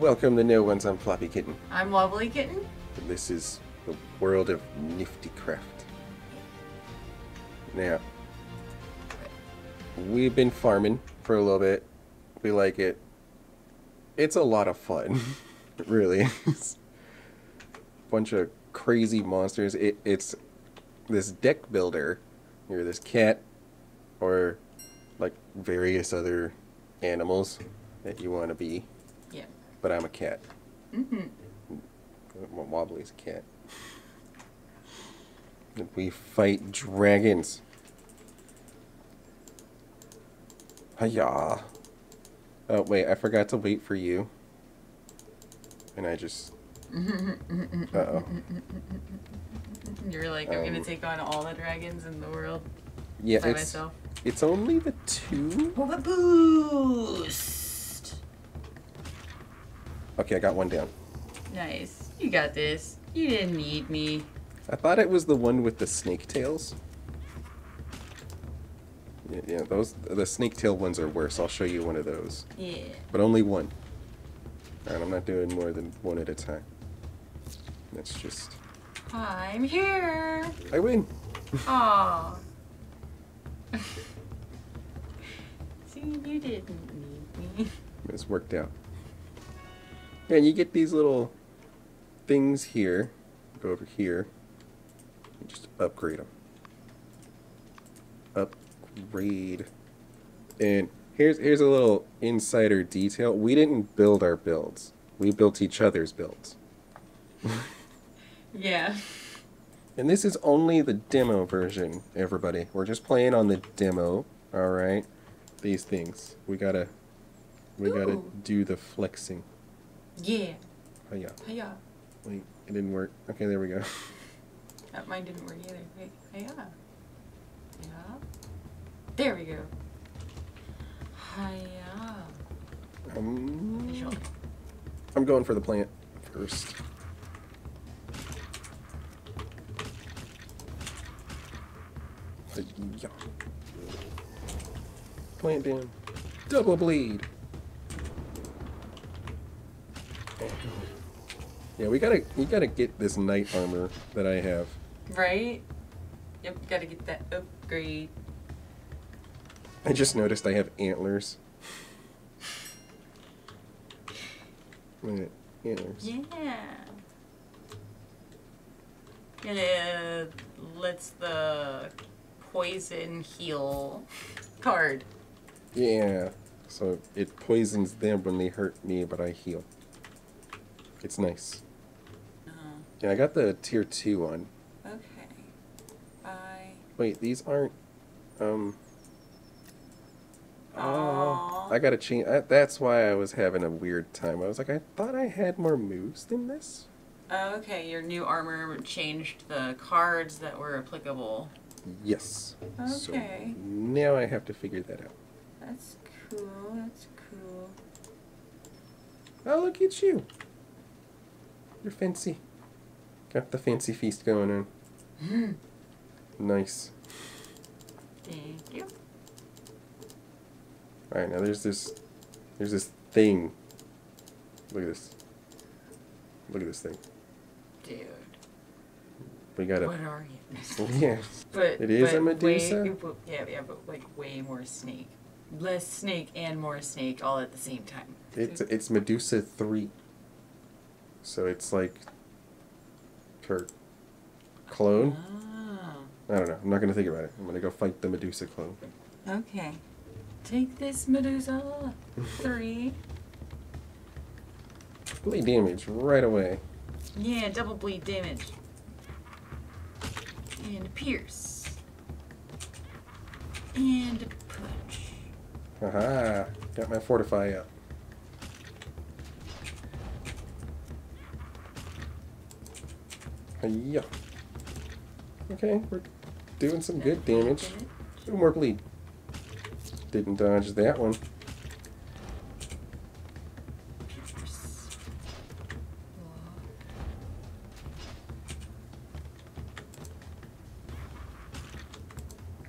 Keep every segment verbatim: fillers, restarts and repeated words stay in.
Welcome to New Ones. I'm Floppy Kitten. I'm Wobbly Kitten. And this is the world of Nifty Craft. Now, we've been farming for a little bit. We like it. It's a lot of fun. It really is. Bunch of crazy monsters. It, it's this deck builder. You're this cat or like various other animals that you want to be. Yeah. But I'm a cat. Mm-hmm. Wobbly's a cat. We fight dragons. Hiya. Oh, wait, I forgot to wait for you. And I just... Uh-oh. You're like, I'm um, going to take on all the dragons in the world yeah, by it's, myself. It's only the two. Well, the boost! Okay, I got one down. Nice. You got this. You didn't need me. I thought it was the one with the snake tails. Yeah, yeah, those the snake tail ones are worse. I'll show you one of those. Yeah. But only one. And I'm not doing more than one at a time. That's just... I'm here! I win! Aww. See, you didn't need me. It's worked out. Yeah, and you get these little things here. Go over here. And just upgrade them. Up. Raid. And here's here's a little insider detail. We didn't build our builds. We built each other's builds. Yeah. And this is only the demo version, everybody. We're just playing on the demo, all right? These things. We gotta we Ooh. gotta do the flexing. Yeah. Oh yeah. Oh yeah. Wait, it didn't work. Okay, there we go. That mine didn't work either. Wait, oh yeah. Yeah. There we go. Hiya. Um, I'm going for the plant first. Hiya. Plant down. Double bleed. Yeah, we gotta we gotta get this knight armor that I have. Right? Yep, gotta get that upgrade. I just noticed I have antlers. Wait, antlers. Yeah. Yeah. Let's the poison heal card. Yeah. So it poisons them when they hurt me, but I heal. It's nice. Uh-huh. Yeah, I got the tier two one. Okay. Bye. Wait, these aren't. Um. Oh, I gotta change. I, that's why I was having a weird time. I was like, I thought I had more moves than this. Oh, okay. Your new armor changed the cards that were applicable. Yes. Okay. So now I have to figure that out. That's cool. That's cool. Oh, look at you. You're fancy. Got the fancy feast going on. Mm. Nice. Thank you. Alright, now there's this, there's this thing. Look at this. Look at this thing. Dude. We gotta... What are you? Yeah. But, it is but a Medusa? Way, but, yeah, yeah, but like way more snake. Less snake and more snake all at the same time. It's, it's Medusa three. So it's like... her clone? Oh. I don't know. I'm not gonna think about it. I'm gonna go fight the Medusa clone. Okay. Take this, Medusa! Three. Bleed damage right away. Yeah, double bleed damage. And pierce. And punch. Haha! Got my fortify up. Yeah. Okay, we're doing some good damage. Two more bleed. Didn't dodge that one.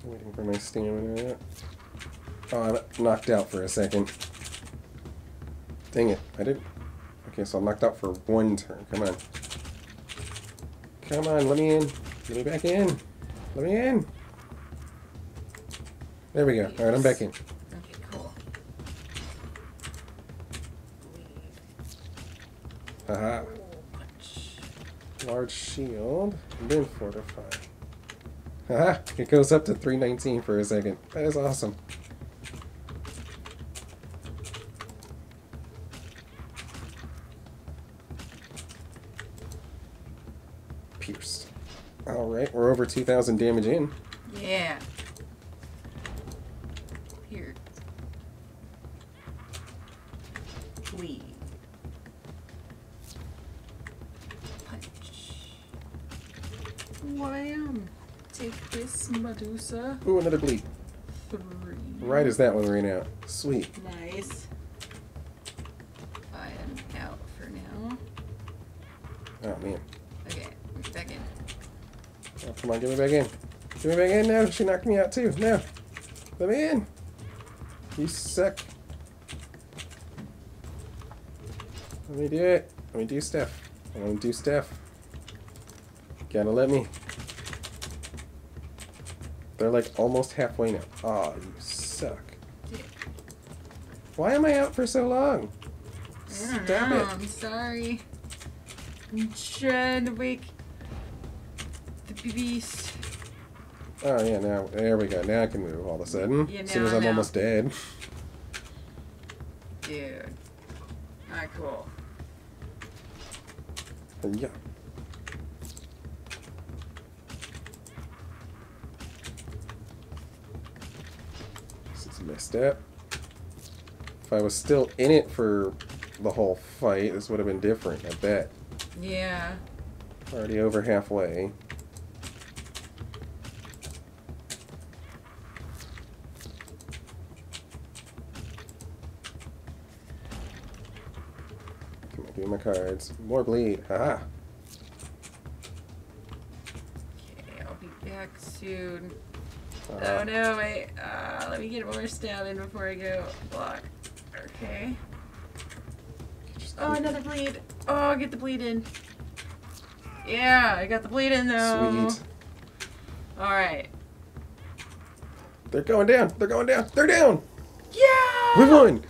Waiting for my stamina. Oh, I got knocked out for a second. Dang it! I didn't. Okay, so I'm locked out for one turn. Come on. Come on, let me in. Let me back in. Let me in. There we go. All right, I'm back in. Okay, cool. Aha. Large shield. Then fortify. Aha. It goes up to three nineteen for a second. That is awesome. Pierced. Alright, we're over two thousand damage in. Yeah. Here. Weed. Punch. Wham! Take this, Medusa. Ooh, another bleed. Three. Right as that one ran out. Sweet. Nice. I am out for now. Oh, man. Okay, we're back in. Oh, come on, get me back in. Get me back in now. She knocked me out, too. Now. Let me in. You suck. Let me do it. Let me do stuff. I want to do stuff. Gotta let me. They're like almost halfway now. Aw, oh, you suck. Why am I out for so long? Stop it. I'm sorry. I'm trying to wake the beast. Oh yeah, now there we go. Now I can move all of a sudden. Yeah, as soon as I'm now. almost dead. Dude. Alright, cool. Yeah. This is messed up. If I was still in it for the whole fight, this would have been different, I bet. Yeah. Already over halfway. Give me my cards. More bleed. Haha. Okay, I'll be back soon. Uh, oh no, wait. Uh, let me get more stab in before I go block. Okay. Oh, another bleed. Oh, get the bleed in. Yeah, I got the bleed in though. Sweet. Alright. They're going down. They're going down. They're down. Yeah! We won!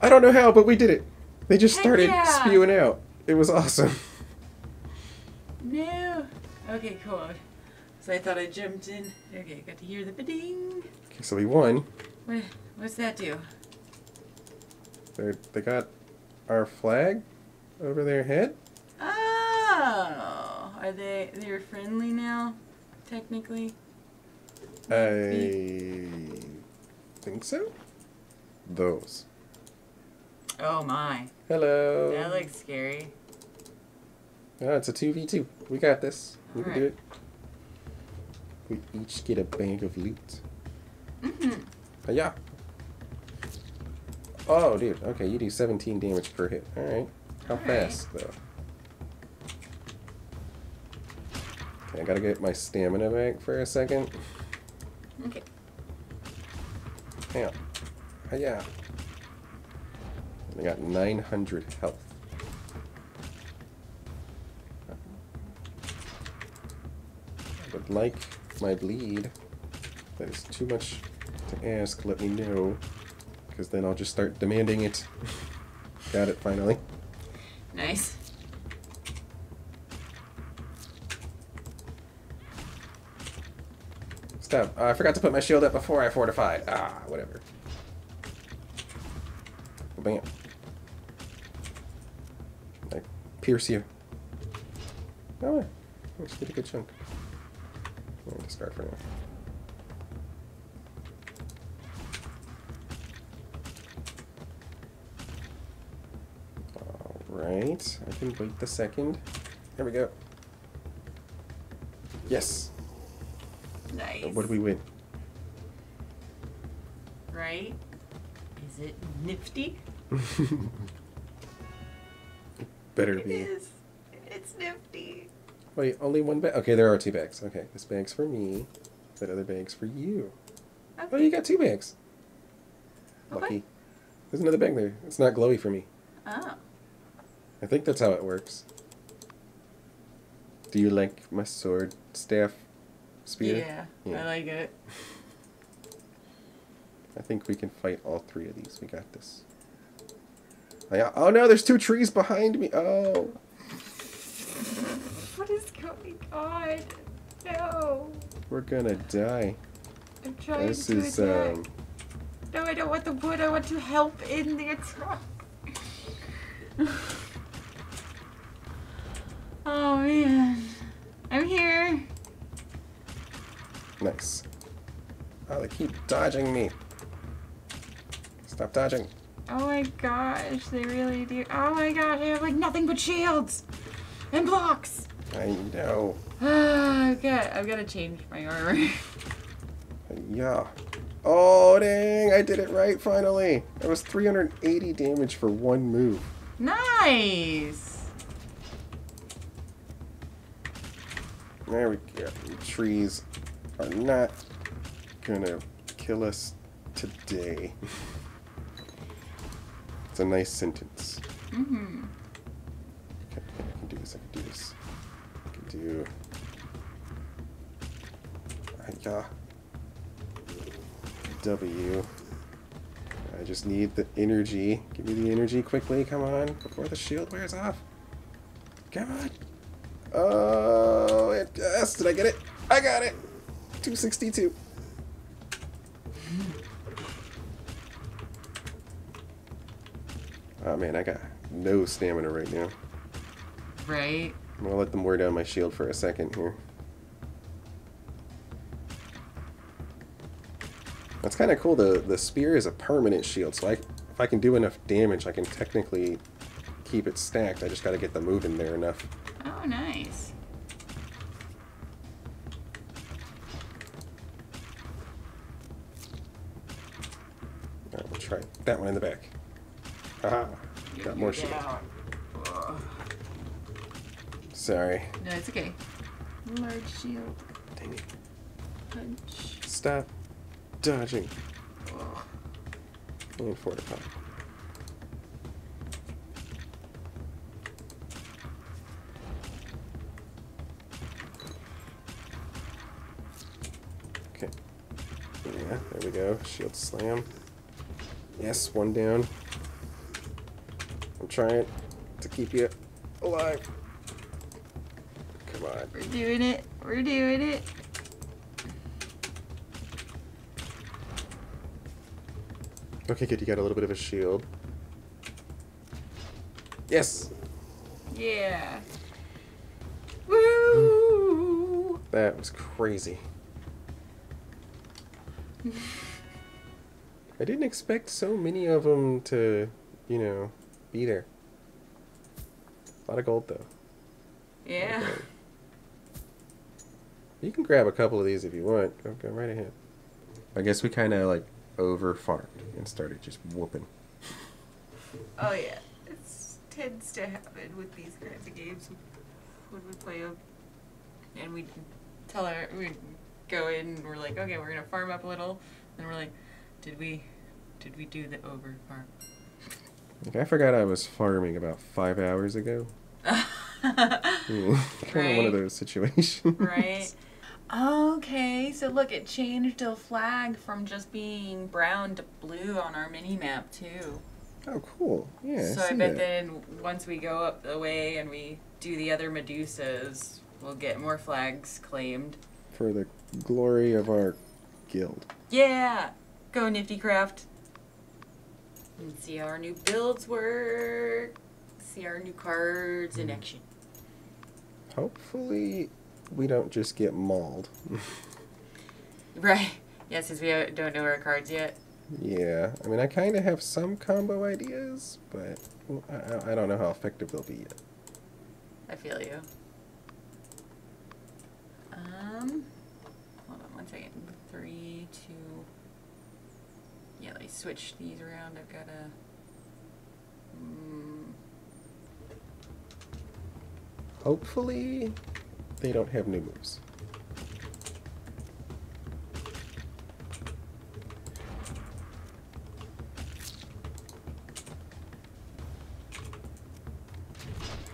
I don't know how, but we did it. They just started yeah. spewing out. It was awesome. No. Okay, cool. So I thought I jumped in. Okay, got to hear the ba-ding. Okay, so we won. What, what's that do? They they got our flag over their head. Oh, are they they're friendly now? Technically. I think so. Those. Oh my. Hello. That looks scary. Oh, it's a two v two. We got this. We can do it. We each get a bag of loot. Mm-hmm. Yeah. Oh, dude. Okay, you do seventeen damage per hit. Alright. How fast, though? Okay, I gotta get my stamina back for a second. Okay. Yeah. Yeah. I got nine hundred health. I would like my bleed. That is too much to ask. Let me know, because then I'll just start demanding it. Got it finally. Nice. Stop! Uh, I forgot to put my shield up before I fortified. Ah, whatever. Bam. I pierce you. Oh, let's get a good chunk. I'm going to discard for now. Alright, I can wait the second. There we go. Yes! Nice. What do we win? Right? Is it nifty? Better it be. It is. It's nifty. Wait, only one bag? Okay, there are two bags. Okay, this bag's for me. That other bag's for you. Okay. Oh, you got two bags. Okay. Lucky. There's another bag there. It's not glowy for me. Oh. I think that's how it works. Do you like my sword staff spear? Yeah, yeah. I like it. I think we can fight all three of these. We got this. I, oh no, there's two trees behind me. Oh. What is going on? No. We're gonna die. I'm trying this to This is, attack. um... No, I don't want the wood. I want to help in the attack. Oh, man. I'm here. Nice. Oh, they keep dodging me. Stop dodging. Oh my gosh, they really do. Oh my gosh, I have like nothing but shields and blocks. I know. Okay, I've got to change my armor. Yeah. Oh dang, I did it right finally. That was three hundred eighty damage for one move. Nice. There we go. The trees are not gonna kill us today. It's a nice sentence. Mm-hmm. Okay, I can do this, I can do this. I can do... I got... W. I just need the energy. Give me the energy quickly, come on, before the shield wears off. Come on. Oh, it, yes, did I get it? I got it! two sixty-two. Oh man, I got no stamina right now. Right? I'm gonna let them wear down my shield for a second here. That's kind of cool. The, the spear is a permanent shield, so I, if I can do enough damage, I can technically keep it stacked. I just gotta get the move in there enough. Oh, nice. Alright, we'll try that one in the back. Aha, got more shield. Sorry. No, it's okay. Large shield. Dang it. Punch. Stop dodging. Ugh. And fortify. Okay. Yeah, there we go. Shield slam. Yes, one down. I'm trying to keep you alive. Come on. We're doing it. We're doing it. Okay, good. You got a little bit of a shield. Yes. Yeah. Woo! That was crazy. I didn't expect so many of them to, you know, be there. A lot of gold, though. Yeah. Okay. You can grab a couple of these if you want. Go, go right ahead. I guess we kind of like over farmed and started just whooping. Oh yeah, it tends to happen with these kinds of games when we play them. And we tell our, we go in and we're like, okay, we're gonna farm up a little, and we're like, did we, did we do the over farm? Like, I forgot I was farming about five hours ago. Kind right. of one of those situations. Right. Okay, so look, it changed the flag from just being brown to blue on our mini-map, too. Oh, cool. Yeah, So I, I bet that. then once we go up the way and we do the other Medusas, we'll get more flags claimed. For the glory of our guild. Yeah! Go, Nifty Craft. And see how our new builds work. See our new cards in action. Hopefully we don't just get mauled. Right. Yeah, since we don't know our cards yet. Yeah. I mean, I kind of have some combo ideas, but I, I don't know how effective they'll be yet. I feel you. Um, hold on one second. Three, two... Yeah, let me switch these around. I've got a... Mm. Hopefully they don't have new moves.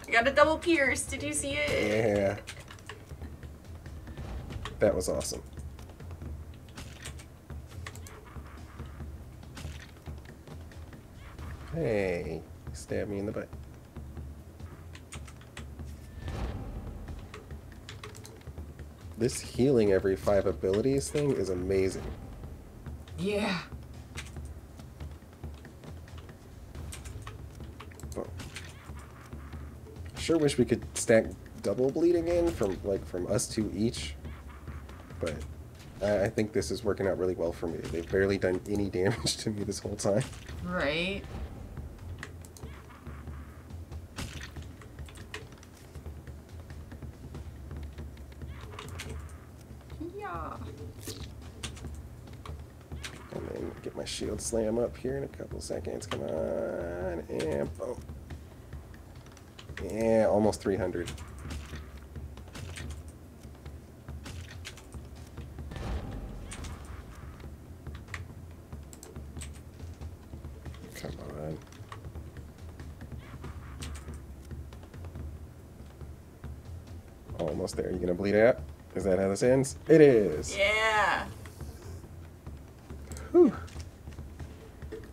I got a double pierce. Did you see it? Yeah. That was awesome. Hey, stab me in the butt. This healing every five abilities thing is amazing. Yeah. Well, I sure wish we could stack double bleeding in from like from us two each, but I, I think this is working out really well for me. They've barely done any damage to me this whole time. Right. Shield slam up here in a couple seconds. Come on. And boom. Yeah, almost three hundred. Come on. Almost there. You gonna bleed out? Is that how this ends? It is. Yeah. Whew.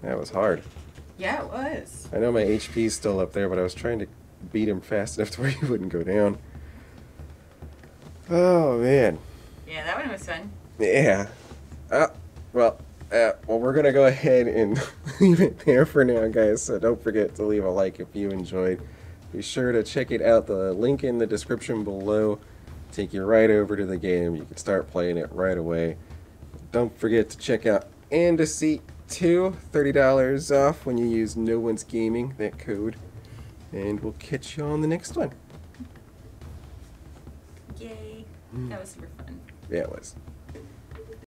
That was hard. Yeah, it was. I know my H P's still up there, but I was trying to beat him fast enough to where he wouldn't go down. Oh, man. Yeah, that one was fun. Yeah. Uh, well, uh, well, we're going to go ahead and leave it there for now, guys. So don't forget to leave a like if you enjoyed. Be sure to check it out. The link in the description below. Take you right over to the game. You can start playing it right away. Don't forget to check out Andesite. thirty dollars off when you use No One's Gaming, that code, and we'll catch you on the next one. Yay. That was super fun. Yeah, it was.